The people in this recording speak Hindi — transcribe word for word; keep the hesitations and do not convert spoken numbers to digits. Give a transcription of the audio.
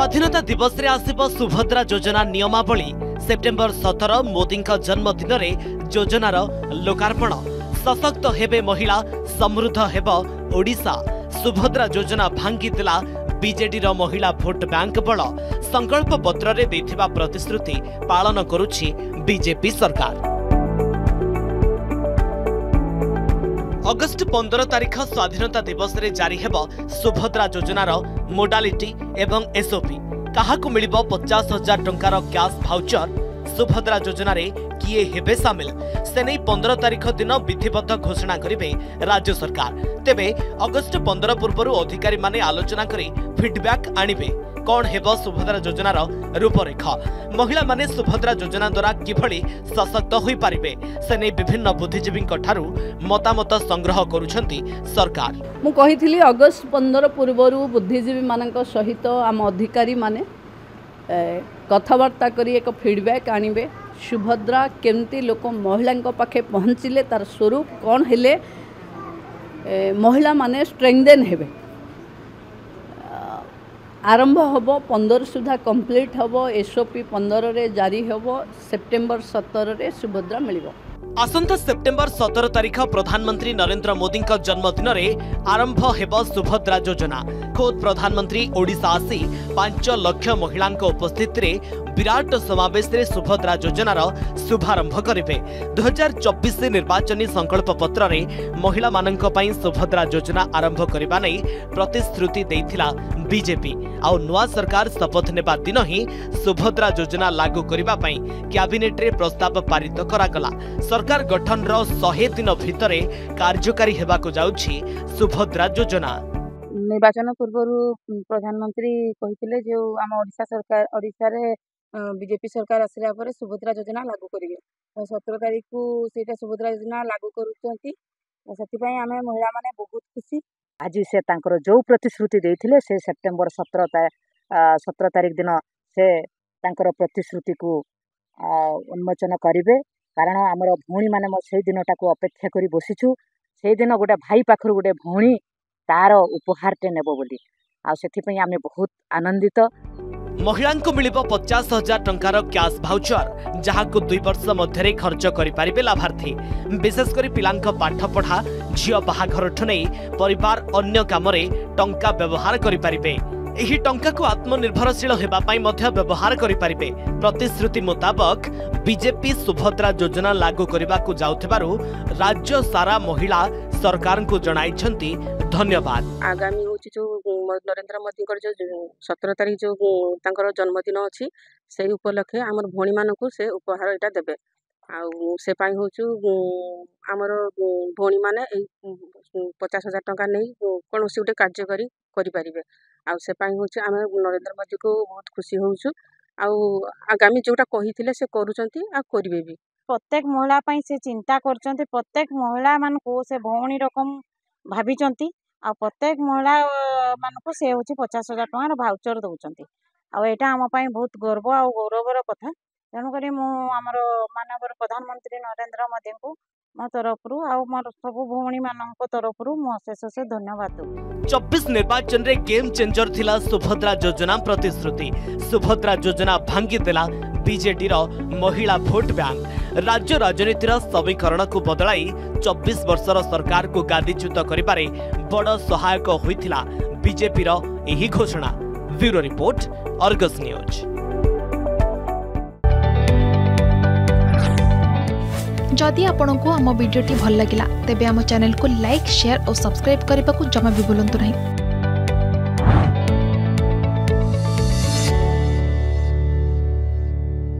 स्वाधीनता दिवस रे आसिबो सुभद्रा योजना नियमावली सेप्टेम्बर सत्रह मोदी जन्मदिन रे योजनार लोकार्पण सशक्त हेबे महिला समृद्ध हेबो ओडिशा। सुभद्रा योजना भांगीतिला बीजेडी महिला भोट बैंक बल संकल्प पत्र रे देथिबा प्रतिश्रुति पालन करुछि बीजेपी सरकार। अगस्ट पंद्रह तारीख स्वाधीनता दिवस रे जारी हेबो सुभद्रा योजनार मोडालिटी एवं एसओपी। काहाकु मिलिबो पचास हजार टंकार कैश भाउचर। सुभद्रा योजना रे किए हेबे सामिल से नै पंद्रह तारीख दिन विधिवत घोषणा करिवे राज्य सरकार। तेबे अगस्ट पंद्रह पूर्वरु अधिकारी माने आलोचना करी फीडबैक आनिबे। कौन हेबो सुभद्रा योजनार रूपरेखा, महिला माने सुभद्रा योजना द्वारा किभली सशक्त होई पारिबे से नै विभिन्न बुद्धिजीवी ठारू मतामत संग्रह करुछंती सरकार। मु कहिथिली अगस्त पंद्रह पूर्वरु बुद्धिजीवी मानक सहित आम अधिकारी माने कथबार्ता करी एक फीडबैक आनिबे। सुभद्रा केमती लोक महिला पाखे पहुँचिले, तार स्वरूप कौन हेले महिला माने स्ट्रेंथेन हेबे। आरंभ होबो पंदर सुधा कंप्लीट होबो, एसओपी पंदर रे जारी होबो, सेप्टेम्बर सत्रह रे सुभद्रा मिलिबो। आसंता सेप्टेम्बर सत्रह तारीख प्रधानमंत्री नरेंद्र मोदी जन्मदिन रे आरंभ हेबो सुभद्रा योजना। खुद प्रधानमंत्री ओडिशा आसी पांच लाख महिला उपस्थिति रे विराट समावेश रे सुभद्रा योजनार शुभारंभ करेंगे। दुई हजार चौबीस निर्वाचन संकल्प पत्र रे महिला माननक पई सुभद्रा योजना आरंभ करबा नै प्रतिश्रुति देथिला बीजेपी। आउ नवा सरकार शपथ नेबा दिन ही सुभद्रा योजना लागू करबा पई कैबिनेट रे प्रस्ताव पारित करागला। सरकार गठन रो सौ दिन भितरे कार्यकारी हेबा को जाउछि सुभद्रा योजना। निर्वाचन पूर्वरु प्रधानमंत्री कहिथिले जे आम ओडिसा सरकार ओडिसा रे बीजेपी सरकार आसला पर सुभद्रा योजना लागू करेंगे। सत्रह तारीख को सीटा सुभद्रा योजना लागू करुँच, से आम महिला मैंने बहुत खुशी। आज से जो प्रतिश्रुति देते से सेप्टेम्बर सत्रह सत्रह तारीख दिन से प्रतिश्रुति को उन्मोचन करेंगे। कारण आमर भी मैंने दिनटा को अपेक्षा कर बसीचु, से दिन गोटे भाई पाखर गोटे भी तार उपहारटे नेब बोली आम बहुत आनंदित। महिलांको मिलिबो पचास हजार टंकार कैश भाउचर, जहाको दुई वर्ष मध्यरे खर्च करिपारिबे लाभार्थी। विशेषकर पिलांक पाठ पढ़ा, झियो बाहाघरठ नै परिवार अन्य कामरे टंका व्यवहार करिपारिबे। एही टंकाको आत्मनिर्भरशील हेबा पई मध्य व्यवहार करिपारिबे। प्रतिश्रुति मुताबक बीजेपी सुभद्रा योजना लागू करबाकू जाउथिबारू राज्य सारा महिला सरकार को जणाइछंती धन्यवाद। आगामी होची जो नरेंद्र मोदी जो सत्रह तारीख जो जन्मदिन अच्छी से उपलक्षे आम भणी मानक से उपहार यहाँ देवे। आई हूँ आमर भणी मैंने पचास हजार टंका नहीं कौन गोटे कार्यकारी करें। आई हूँ आम नरेंद्र मोदी को बहुत खुशी होचु। आगामी जोटा कही से करुँच करेंगे भी। प्रत्येक महिला से चिंता कर, प्रत्येक महिला मान को से भौणी रकम भाभी आ प्रत्येक महिला मानक से हूँ पचास हजार टकर भाउचर दौरान। आईटा आमपाई बहुत गर्व आ गौरवर कथा। तेणुक मुझर मानवर प्रधानमंत्री नरेंद्र मोदी को मो तरफ मोर सब भौणी मान तरफ अशेष अशेष धन्यवाद दूँ। चौबीस निर्वाचन रे गेम चेंजर थिला सुभद्रा योजना प्रतिश्रुति। सुभद्रा योजना भांगी देला बीजेडी रो महिला भोट बैंक। राज्य राजनीतिर समीकरण को बदलाई चौबीस वर्षर सरकार को गादीच्युत करिबारे बड़ सहायक होइथिला बीजेपी रो एही घोषणा। Bureau report, Argus news. जदि आपंक आम भिडी भल लगा तेब आम चैनल को लाइक, शेयर और सब्सक्राइब करने को जमा भी बुलां नहीं।